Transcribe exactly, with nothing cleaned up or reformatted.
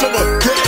summer.